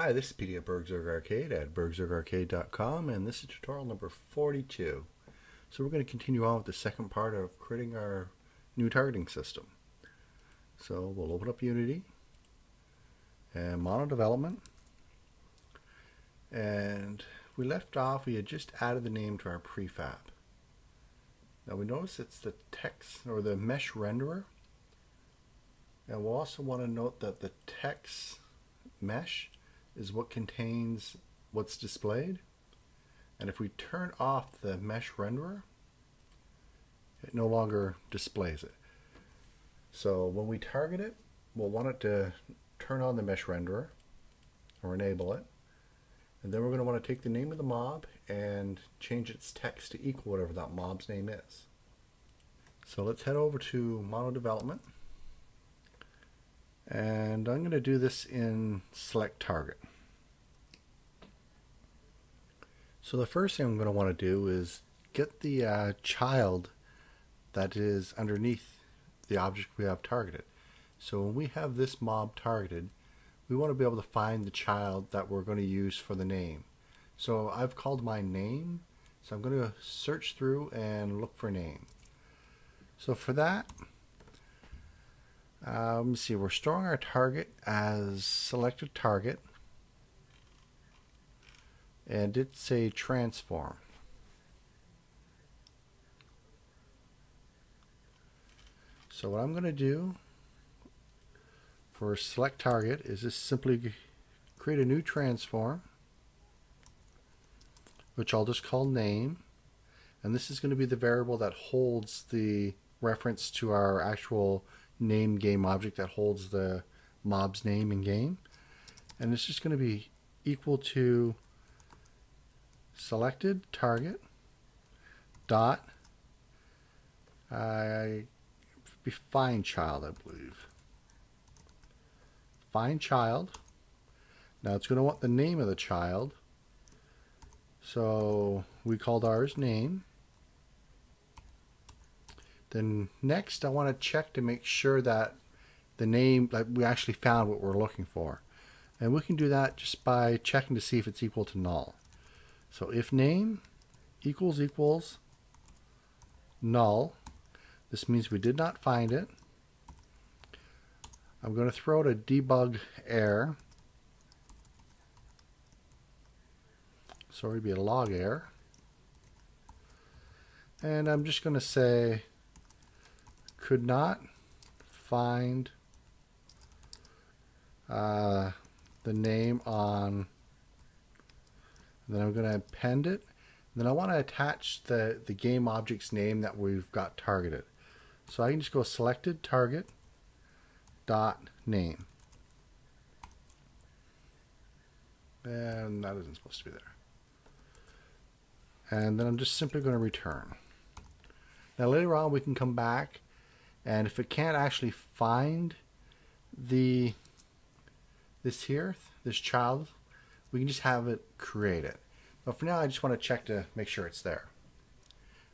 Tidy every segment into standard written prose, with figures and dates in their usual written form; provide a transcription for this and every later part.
Hi, this is PD at BurgZerg Arcade at BurgZergArcade.com, and this is tutorial number 42. So we're going to continue on with the second part of creating our new targeting system. So we'll open up Unity and Mono Development, and we left off, we had just added the name to our prefab. Now we notice it's the text or the mesh renderer, and we'll also want to note that the text mesh is what contains what's displayed. And if we turn off the mesh renderer, it no longer displays it. So when we target it, we'll want it to turn on the mesh renderer or enable it. And then we're going to want to take the name of the mob and change its text to equal whatever that mob's name is. So let's head over to Mono Development. And I'm going to do this in Select Target. So the first thing I'm going to want to do is get the child that is underneath the object we have targeted. So when we have this mob targeted, we want to be able to find the child that we're going to use for the name. So I've called my name, so I'm going to search through and look for name. So for that, let me see, we're storing our target as selected target, and it's a transform. So what I'm going to do for select target is just simply create a new transform, which I'll just call name, and this is going to be the variable that holds the reference to our actual name game object that holds the mob's name in game, and it's just going to be equal to selected target dot find child, I believe. Find child. Now it's going to want the name of the child, so we called ours name. Then next, I want to check to make sure that the name, that we actually found what we're looking for. And we can do that just by checking to see if it's equal to null. So if name equals null, this means we did not find it. I'm going to throw out a debug error. Sorry, it'd be a log error. And I'm just going to say could not find the name on, then I'm going to append it. Then I want to attach the game object's name that we've got targeted. So I can just go selected target dot name. And that isn't supposed to be there. And then I'm just simply going to return. Now later on we can come back, and if it can't actually find this child, we can just have it create it. But for now I just want to check to make sure it's there.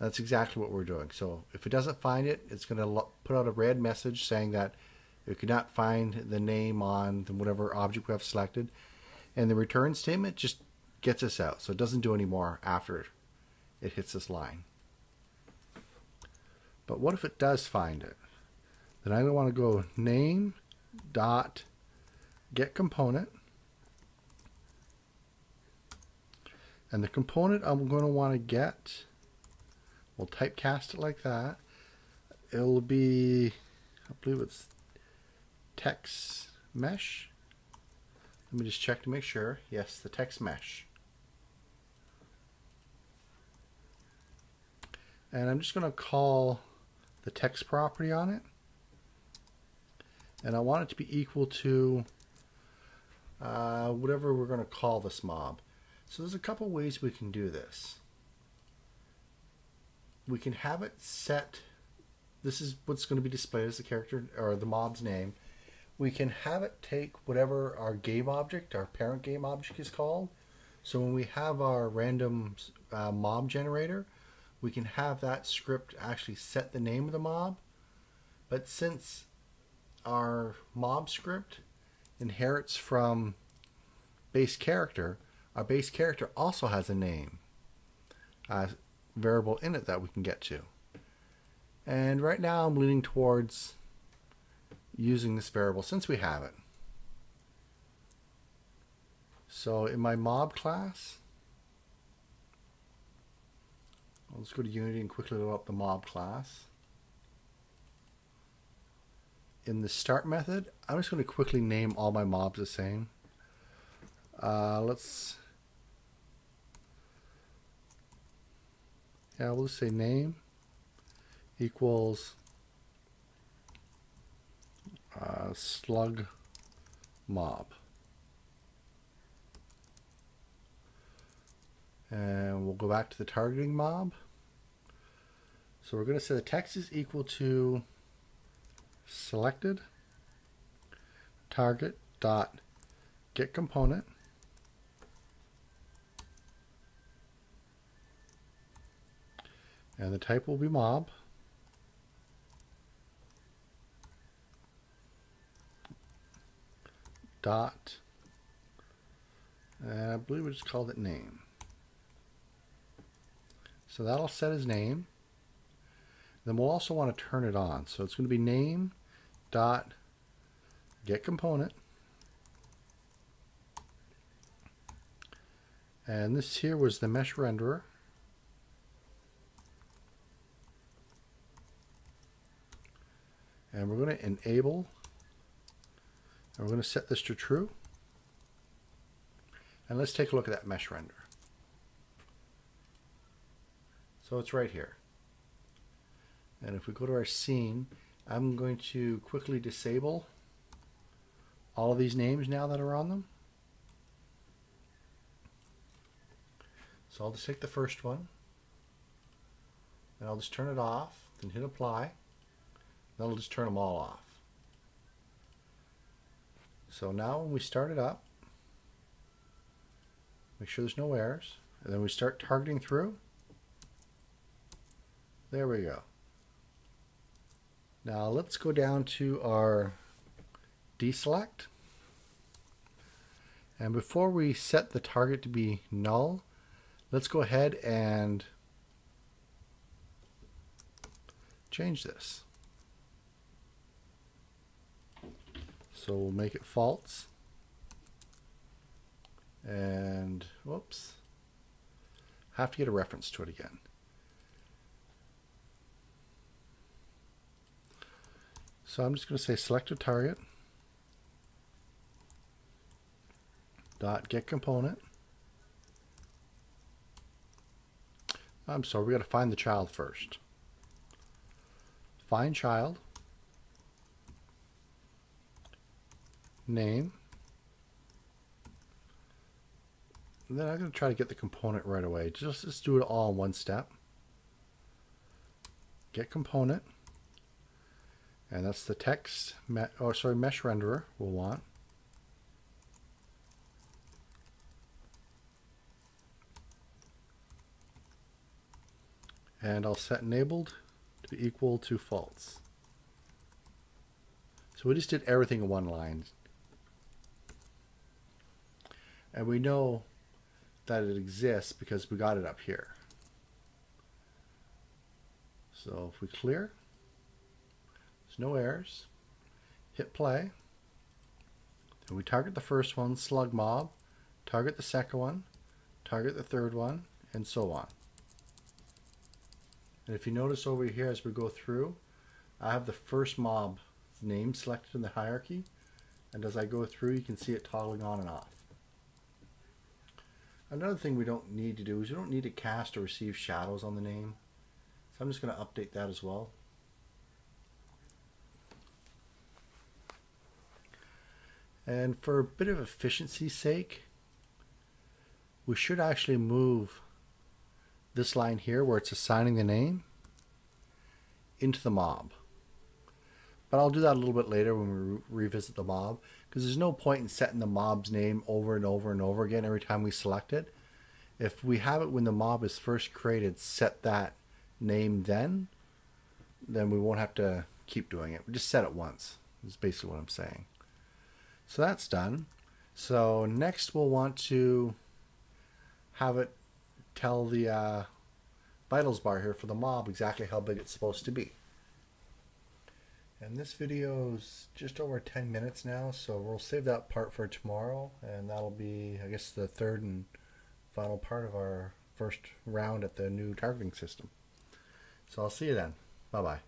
That's exactly what we're doing. So if it doesn't find it, it's going to put out a red message saying that it could not find the name on whatever object we have selected, and the return statement just gets us out, so it doesn't do any more after it hits this line. But what if it does find it? Then I'm going to want to go name dot get component, and the component I'm going to want to get, we'll typecast it like that. It'll be, I believe it's text mesh. Let me just check to make sure. Yes, the text mesh. And I'm just going to call the text property on it, and I want it to be equal to whatever we're going to call this mob. So there's a couple ways we can do this. We can have it set, this is what's going to be displayed as the character or the mob's name. We can have it take whatever our game object, our parent game object is called. So when we have our random mob generator, we can have that script actually set the name of the mob, but since our mob script inherits from base character, our base character also has a name variable in it that we can get to. And right now I'm leaning towards using this variable since we have it. So in my mob class, let's go to Unity and quickly load up the mob class. In the start method, I'm just going to quickly name all my mobs the same. We'll just say name equals slug mob. And we'll go back to the targeting mob. So we're going to say the text is equal to selected target dot get component. And the type will be mob. Dot. And I believe we just called it name. So that'll set his name. Then we'll also want to turn it on. So it's going to be name dot get component. And this here was the mesh renderer. And we're going to enable, and we're going to set this to true. And let's take a look at that mesh render. So it's right here. And if we go to our scene, I'm going to quickly disable all of these names now that are on them. So I'll just take the first one, and I'll just turn it off, then hit apply. That'll just turn them all off. So now when we start it up, make sure there's no errors, and then we start targeting through. There we go. Now let's go down to our deselect. And before we set the target to be null, let's go ahead and change this. So we'll make it false. And whoops, have to get a reference to it again. So I'm just going to say selected target dot get component. I'm sorry, we got to find the child first. Find child name. And then I'm going to try to get the component right away. Just do it all in one step. Get component. And that's the mesh renderer we'll want. And I'll set enabled to be equal to false. So we just did everything in one line. And we know that it exists because we got it up here. So if we clear, no errors, hit play, and we target the first one, slug mob, target the second one, target the third one, and so on. And if you notice over here as we go through, I have the first mob name selected in the hierarchy, and as I go through you can see it toggling on and off. Another thing we don't need to do is we don't need to cast or receive shadows on the name, so I'm just going to update that as well. And for a bit of efficiency's sake, we should actually move this line here where it's assigning the name into the mob. But I'll do that a little bit later when we revisit the mob, because there's no point in setting the mob's name over and over and over again every time we select it. If we have it when the mob is first created, set that name then we won't have to keep doing it. We just set it once, is basically what I'm saying. So that's done. So next we'll want to have it tell the vitals bar here for the mob exactly how big it's supposed to be. And this video's just over 10 minutes now, so we'll save that part for tomorrow, and that'll be, I guess, the third and final part of our first round at the new targeting system. So I'll see you then. Bye-bye.